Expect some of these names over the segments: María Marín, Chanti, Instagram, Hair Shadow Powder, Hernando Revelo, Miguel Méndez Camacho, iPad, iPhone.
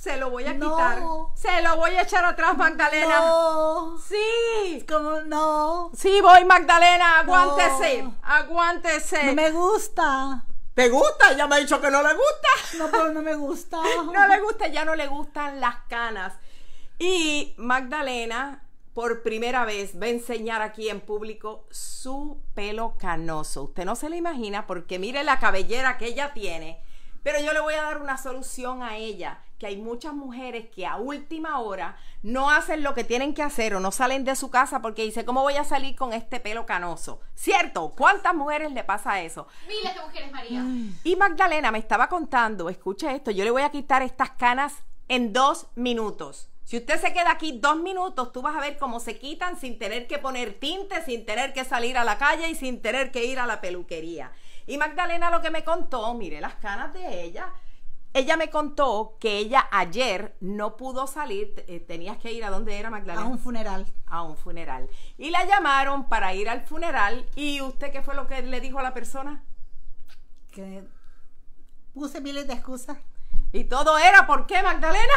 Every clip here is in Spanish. Se lo voy a quitar. Se lo voy a echar atrás, Magdalena. No. Sí. Como no. Sí, voy, Magdalena. Aguántese. No. Aguántese. No me gusta. ¿Te gusta? Ya me ha dicho que no le gusta. No, pero no me gusta. No le gusta, ya no le gustan las canas. Y Magdalena, por primera vez, va a enseñar aquí en público su pelo canoso. Usted no se lo imagina porque mire la cabellera que ella tiene. Pero yo le voy a dar una solución a ella, que hay muchas mujeres que a última hora no hacen lo que tienen que hacer o no salen de su casa porque dice, ¿cómo voy a salir con este pelo canoso? ¿Cierto? ¿Cuántas mujeres le pasa eso? Miles de mujeres, María. Y Magdalena me estaba contando, escuche esto, yo le voy a quitar estas canas en 2 minutos. Si usted se queda aquí 2 minutos, tú vas a ver cómo se quitan sin tener que poner tinte, sin tener que salir a la calle y sin tener que ir a la peluquería. Y Magdalena lo que me contó, mire las canas de ella, ella me contó que ella ayer no pudo salir, tenías que ir a dónde era, Magdalena. A un funeral. A un funeral. Y la llamaron para ir al funeral y ¿usted qué fue lo que le dijo a la persona? Que puse miles de excusas. Y todo era, ¿por qué, Magdalena?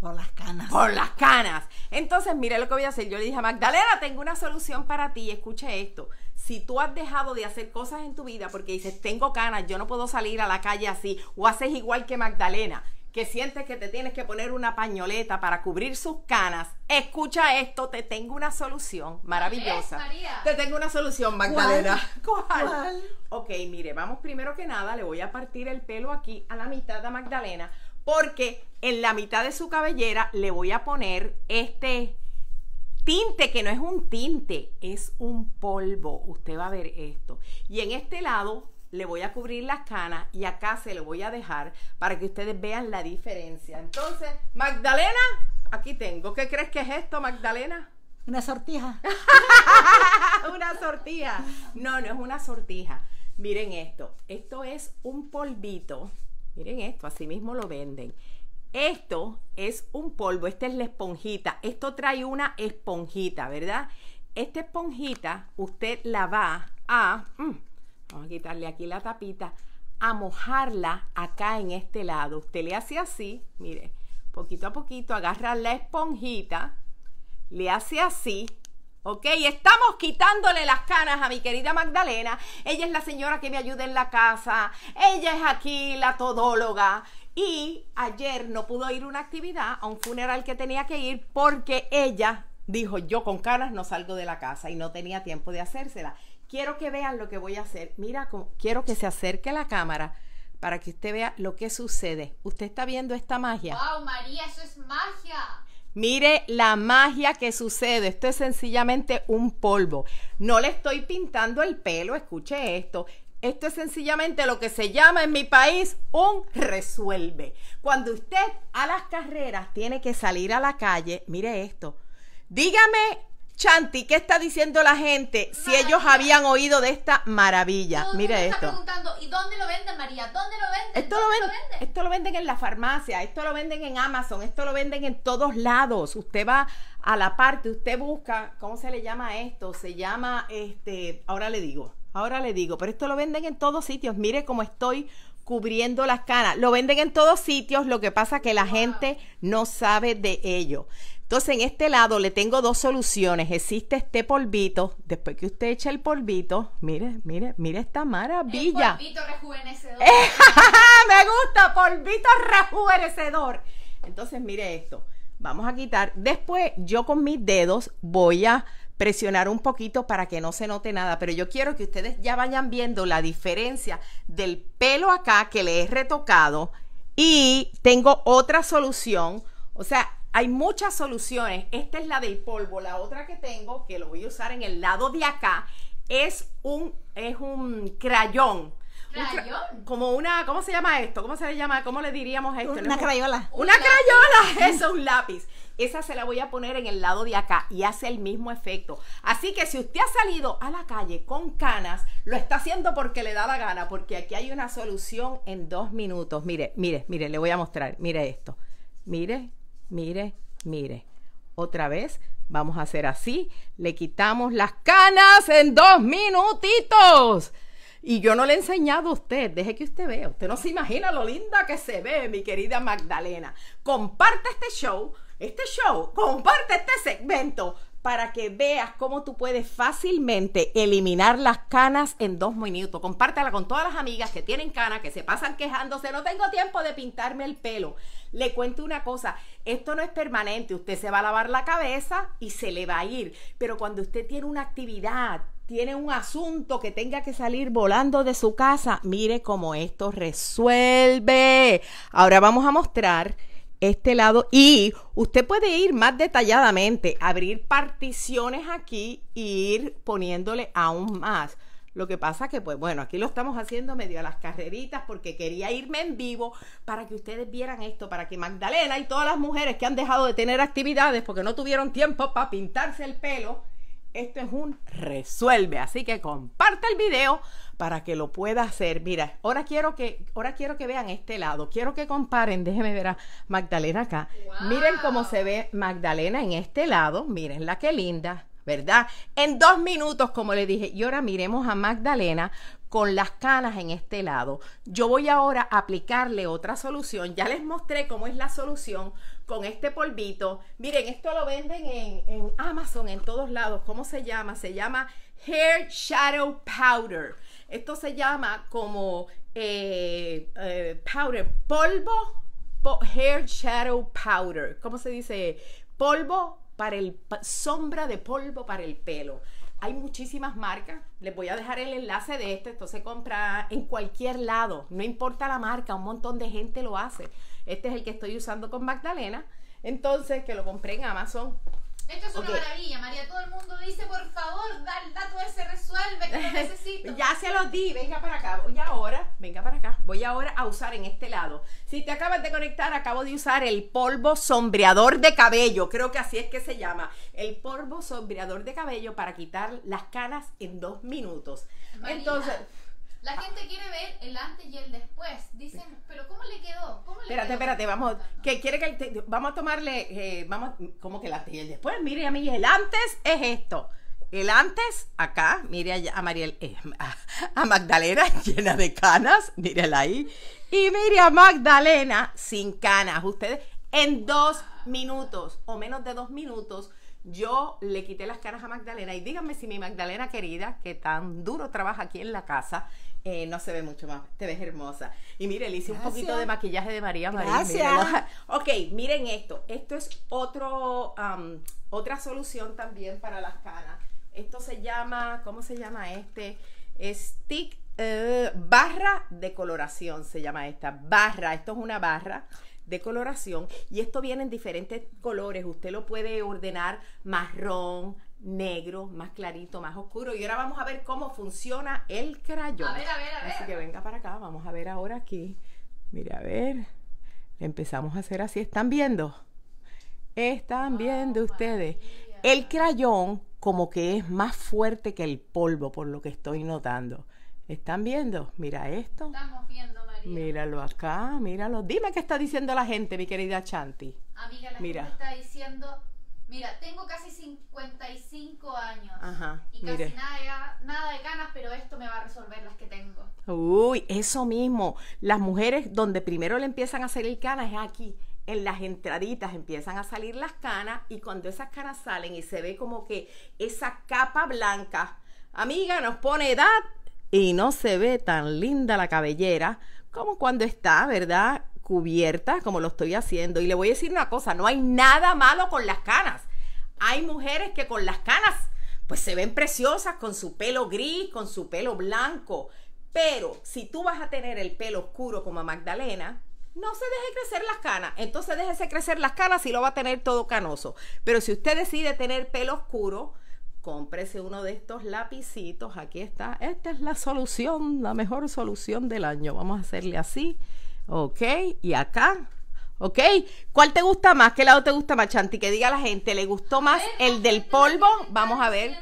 Por las canas. Por las canas. Entonces, mire lo que voy a hacer. Yo le dije a Magdalena, tengo una solución para ti. Escuche esto. Si tú has dejado de hacer cosas en tu vida porque dices, tengo canas, yo no puedo salir a la calle así, o haces igual que Magdalena, que sientes que te tienes que poner una pañoleta para cubrir sus canas, escucha esto, te tengo una solución maravillosa. Te tengo una solución, Magdalena. ¿Cuál? Ok, mire, vamos primero que nada, le voy a partir el pelo aquí a la mitad a Magdalena, porque en la mitad de su cabellera le voy a poner este tinte, que no es un tinte, es un polvo. Usted va a ver esto. Y en este lado le voy a cubrir las canas y acá se lo voy a dejar para que ustedes vean la diferencia. Entonces, Magdalena, aquí tengo. ¿Qué crees que es esto, Magdalena? Una sortija. Una sortija. No, no es una sortija. Miren esto. Esto es un polvito. Miren esto, así mismo lo venden. Esto es un polvo, esta es la esponjita. Esto trae una esponjita, ¿verdad? Esta esponjita usted la va a, vamos a quitarle aquí la tapita, a mojarla acá en este lado. Usted le hace así, mire, poquito a poquito, agarra la esponjita, le hace así. Ok, estamos quitándole las canas a mi querida Magdalena. Ella es la señora que me ayuda en la casa. Ella es aquí la todóloga. Y ayer no pudo ir a una actividad, a un funeral que tenía que ir, porque ella dijo, yo con canas no salgo de la casa y no tenía tiempo de hacérsela. Quiero que vean lo que voy a hacer. Mira, quiero que se acerque la cámara para que usted vea lo que sucede. ¿Usted está viendo esta magia? ¡Wow, María! ¡Eso es magia! Mire la magia que sucede. Esto es sencillamente un polvo. No le estoy pintando el pelo, escuche esto. Esto es sencillamente lo que se llama en mi país un resuelve. Cuando usted a las carreras tiene que salir a la calle, mire esto. Dígame, Chanti, ¿qué está diciendo la gente? Maravilla. Si ellos habían oído de esta maravilla. Todo mire esto. Está preguntando, ¿y dónde lo venden, María? ¿Dónde lo venden? Esto lo venden en la farmacia, esto lo venden en Amazon, esto lo venden en todos lados. Usted va a la parte, usted busca, ¿cómo se le llama esto? Se llama, ahora le digo, pero esto lo venden en todos sitios. Mire cómo estoy cubriendo las canas. Lo venden en todos sitios, lo que pasa que la gente no sabe de ello. Entonces en este lado le tengo 2 soluciones, existe este polvito, después que usted echa el polvito, mire esta maravilla. El polvito rejuvenecedor. Me gusta, polvito rejuvenecedor. Entonces mire esto, vamos a quitar, después yo con mis dedos voy a presionar un poquito para que no se note nada, pero yo quiero que ustedes ya vayan viendo la diferencia del pelo acá que le he retocado y tengo otra solución, o sea, hay muchas soluciones. Esta es la del polvo. La otra que tengo, que lo voy a usar en el lado de acá, es un crayón. ¿Crayón? Como una, ¿cómo se llama esto? ¿Cómo se le llama? ¿Cómo le diríamos esto? Una crayola. Una crayola. Eso, un lápiz. Esa se la voy a poner en el lado de acá y hace el mismo efecto. Así que si usted ha salido a la calle con canas, lo está haciendo porque le da la gana, porque aquí hay una solución en 2 minutos. Mire, le voy a mostrar. Mire esto. Mire, otra vez, vamos a hacer así, le quitamos las canas en 2 minutitos Y yo no le he enseñado a usted, deje que usted vea. Usted no se imagina lo linda que se ve, mi querida Magdalena. Comparte este show, comparte este segmento para que veas cómo tú puedes fácilmente eliminar las canas en 2 minutos. Compártela con todas las amigas que tienen canas, que se pasan quejándose, no tengo tiempo de pintarme el pelo. Le cuento una cosa, esto no es permanente, usted se va a lavar la cabeza y se le va a ir. Pero cuando usted tiene una actividad, tiene un asunto que tenga que salir volando de su casa, mire cómo esto resuelve. Ahora vamos a mostrar este lado y usted puede ir más detalladamente, abrir particiones aquí e ir poniéndole aún más. Lo que pasa que, pues bueno, aquí lo estamos haciendo medio a las carreritas porque quería irme en vivo para que ustedes vieran esto, para que Magdalena y todas las mujeres que han dejado de tener actividades porque no tuvieron tiempo para pintarse el pelo, esto es un resuelve, así que comparte el video para que lo pueda hacer. Mira, ahora quiero que vean este lado, quiero que comparen, déjenme ver a Magdalena acá. Wow. Miren cómo se ve Magdalena en este lado, miren la que linda, ¿verdad? En 2 minutos, como le dije, y ahora miremos a Magdalena con las canas en este lado. Yo voy ahora a aplicarle otra solución, ya les mostré cómo es la solución con este polvito. Miren, esto lo venden en Amazon, en todos lados. ¿Cómo se llama? Se llama Hair Shadow Powder. Esto se llama como powder, polvo, Hair Shadow Powder. ¿Cómo se dice? Polvo para el, sombra de polvo para el pelo. Hay muchísimas marcas, les voy a dejar el enlace de esto se compra en cualquier lado, no importa la marca, un montón de gente lo hace. Este es el que estoy usando con Magdalena, entonces que lo compré en Amazon. Esto es una maravilla, María, todo el mundo dice, por favor, da el dato ese, resuelve, que lo necesito. Ya se los di, venga para acá, voy ahora a usar en este lado. Si te acabas de conectar, acabo de usar el polvo sombreador de cabello, creo que así es que se llama, el polvo sombreador de cabello para quitar las canas en 2 minutos. Marina, entonces, la gente quiere ver el antes y el después, dicen, pero ¿cómo le quedó? Espérate, vamos, que quiere que vamos a tomarle, ¿cómo que el antes y el después? Mire, amiga, el antes es esto, el antes acá, mire allá a Mariel, a Magdalena llena de canas, mírala ahí, y mire a Magdalena sin canas. Ustedes en 2 minutos o menos de 2 minutos, yo le quité las canas a Magdalena. Y díganme si mi Magdalena querida, que tan duro trabaja aquí en la casa, no se ve mucho más, te ves hermosa. Y mire, le hice un poquito de maquillaje de María Marín. Gracias. Ok, miren esto, esto es otra solución también para las canas. Esto se llama, ¿cómo se llama este? Stick, barra de coloración se llama esta, barra, esto es una barra de coloración y esto viene en diferentes colores, usted lo puede ordenar marrón, negro, más clarito, más oscuro. Y ahora vamos a ver cómo funciona el crayón. A ver. Así que venga para acá, vamos a ver ahora aquí. Mira, a ver, le empezamos a hacer así, ¿están viendo? Están viendo ustedes. María. El crayón como que es más fuerte que el polvo, por lo que estoy notando. ¿Están viendo? Mira esto. Estamos viendo, María. Míralo acá, míralo. Dime qué está diciendo la gente, mi querida Chanti. Amiga, la gente está diciendo, mira, tengo casi 55 años. Ajá, y casi nada de ganas, pero esto me va a resolver las que tengo. Uy, eso mismo. Las mujeres donde primero le empiezan a salir canas es aquí. En las entraditas empiezan a salir las canas y cuando esas canas salen y se ve como que esa capa blanca, amiga, nos pone edad. Y no se ve tan linda la cabellera como cuando está, ¿verdad?, cubierta, como lo estoy haciendo. Y le voy a decir una cosa, no hay nada malo con las canas. Hay mujeres que con las canas, pues se ven preciosas con su pelo gris, con su pelo blanco. Pero si tú vas a tener el pelo oscuro como a Magdalena, no se deje crecer las canas. Entonces déjese crecer las canas y lo va a tener todo canoso. Pero si usted decide tener pelo oscuro, cómprese uno de estos lapicitos, aquí está, esta es la solución, la mejor solución del año. Vamos a hacerle así, ok, y acá, ok. ¿Cuál te gusta más? ¿Qué lado te gusta más, Chanti? Que diga la gente, ¿le gustó más el del polvo? Vamos a ver.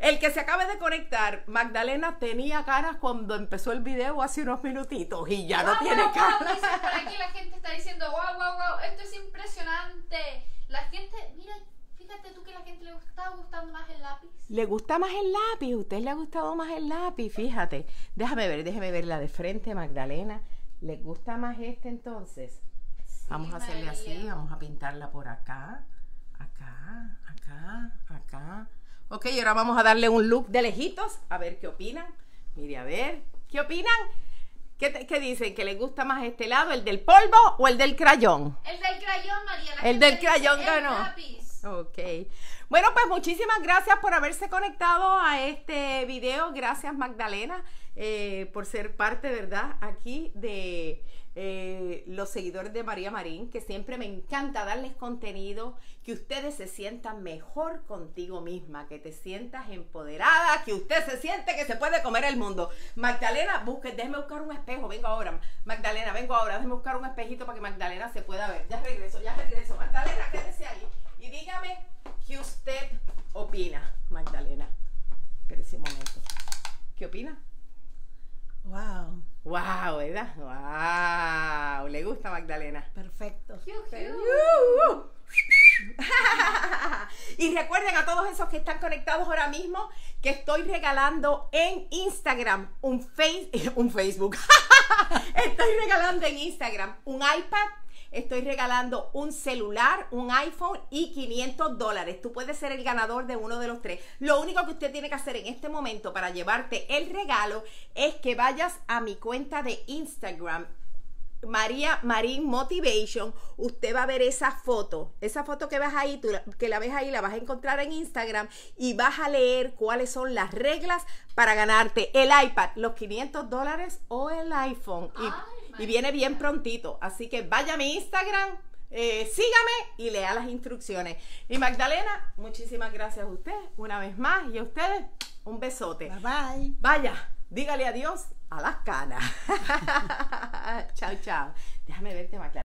El que se acabe de conectar, Magdalena tenía canas cuando empezó el video hace unos minutitos y ya no tiene canas. Por aquí la gente está diciendo, wow, esto es impresionante. La gente, mira, fíjate tú que la gente le estaba gustando más el lápiz. ¿Le gusta más el lápiz? ¿A usted le ha gustado más el lápiz? Fíjate. Déjame ver la de frente, Magdalena. ¿Les gusta más este entonces? Sí, vamos a hacerle así, vamos a pintarla por acá, acá, acá, acá. Ok, y ahora vamos a darle un look de lejitos, a ver qué opinan. Mire, a ver, ¿qué opinan? ¿Qué dicen? ¿Que les gusta más este lado, el del polvo o el del crayón? El del crayón, María. El del crayón ganó. Ok. Bueno, pues muchísimas gracias por haberse conectado a este video. Gracias, Magdalena, por ser parte, ¿verdad? Aquí de los seguidores de María Marín, que siempre me encanta darles contenido, que ustedes se sientan mejor contigo misma, que te sientas empoderada, que usted se siente que se puede comer el mundo. Magdalena, déjeme buscar un espejo, vengo ahora. Magdalena, vengo ahora, déjeme buscar un espejito para que Magdalena se pueda ver. Ya regreso, Magdalena, quédese ahí. Y dígame qué usted opina, Magdalena. Espérese un momento. ¿Qué opina? Wow. Wow, ¿verdad? Wow. ¿Le gusta, Magdalena? Perfecto. Y recuerden a todos esos que están conectados ahora mismo que estoy regalando en Instagram un Facebook. Estoy regalando en Instagram un iPad. Estoy regalando un celular, un iPhone y $500. Tú puedes ser el ganador de uno de los tres. Lo único que usted tiene que hacer en este momento para llevarte el regalo es que vayas a mi cuenta de Instagram, María Marín Motivation. Usted va a ver esa foto que ves ahí, la vas a encontrar en Instagram y vas a leer cuáles son las reglas para ganarte el iPad, los $500 o el iPhone. Y viene bien prontito, así que vaya a mi Instagram, sígame y lea las instrucciones. Y Magdalena, muchísimas gracias a usted una vez más y a ustedes un besote. Bye bye. Vaya, dígale adiós a las canas. Chao, chao. Déjame verte, Magdalena.